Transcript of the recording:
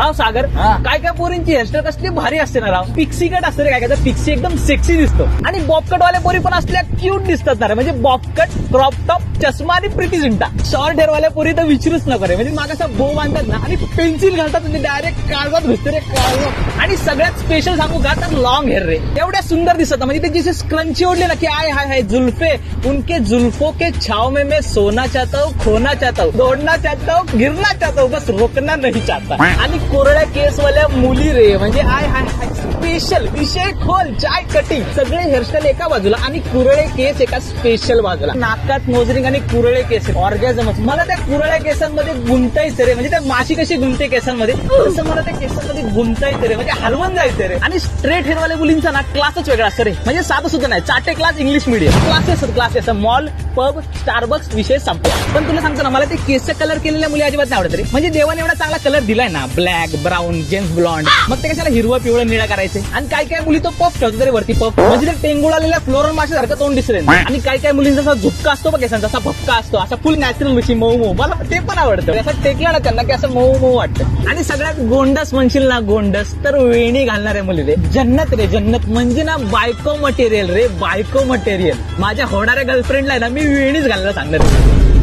राव सागर काय काय पोरींची हेअरस्टाईल कसली भारी असते ना राव. पिक्सी कट असते रे काय काय, पिक्सी एकदम सेक्सी दिसतो आणि बॉबकट वाले पोरी पण असल्या क्यूट दिसतात ना रे. म्हणजे बॉबकट, क्रॉप टॉप, चष्मा आणि प्रिटी झिंटा. शॉर्ट हेअर वाले पोरी तर विचारूच नका रे. म्हणजे मागासा बो बांधतात ना आणि पेन्सिल घालतात म्हणजे डायरेक्ट काळजात घुसते रे काळजात. आणि सगळ्यात स्पेशल सांगू का तर लॉंग हेअर रे, एवढ्या सुंदर दिसतात. म्हणजे ते जसे स्क्रंची ओढले ना की आय हाय हाय जुल्फे उनके जुल्फों के छाव में मैं सोना चाहता हूँ, खोना चाहता हूँ, दौड़ना चाहता हूँ, गिरना चाहता हूँ, बस रोकना नहीं चाहता. आणि कोरड्या केस वाल्या मुली रे, म्हणजे आय हाय हाय स्पेशल विषय खोल चाय कटिंग सगळे हेअरस्टाईल एका बाजूला आणि कुरळे केस एका स्पेशल बाजूला. नाकात मोजरिंग आणि कुरळे केस ऑर्गॅझमच. मला त्या कुरळ्या केसांमध्ये गुंतायचं रे. म्हणजे त्या माशी कशी गुंते केसांमध्ये तसं मला त्या केसांमध्ये गुंतायचं रे. म्हणजे हलवून जायचं रे. आणि स्ट्रेट हेअरवाल्या मुलींचा ना क्लासच वेगळा असतो रे. म्हणजे साधं सुद्धा नाही, चाटे class, English medium classes classes, mall, pub, Starbucks विषय संपला. पण तुला सांगतो ना मला ते केस कलर केलेल्या मुली अजिबात नाही आवडत रे. म्हणजे देवाने एवढा चांगला कलर दिलाय ना, ब्लॅक, ब्राऊन, जेम्स ब्लॉन्ड, मग ते कशाला हिरवा पिवळा निळा करायचे. आणि काय काय मुली तो पफ ठेवतो तरी वरती पफ, म्हणजे ते टेंगुळ आलेल्या फ्लोरल माशासारखं तोंड दिसले. आणि काय काय मुलींचा असा झुपका असतो बघ केसांचा, असा भपका असतो, असा फुल नॅचरल विषय मऊ मऊ, मला ते पण आवडतं. असं टेकलं ना त्यांना की असं मऊ मऊ वाटतं. आणि सगळ्यात गोंडस म्हणशील ना गोंडस तर वेणी घालणाऱ्या मुली रे. जन्नत रे जन्नत. म्हणजे ना बायको मटेरियल रे, बायको मटेरियल. माझ्या होणाऱ्या गर्लफ्रेंडला ना मी वेणीच घालायला सांगणार.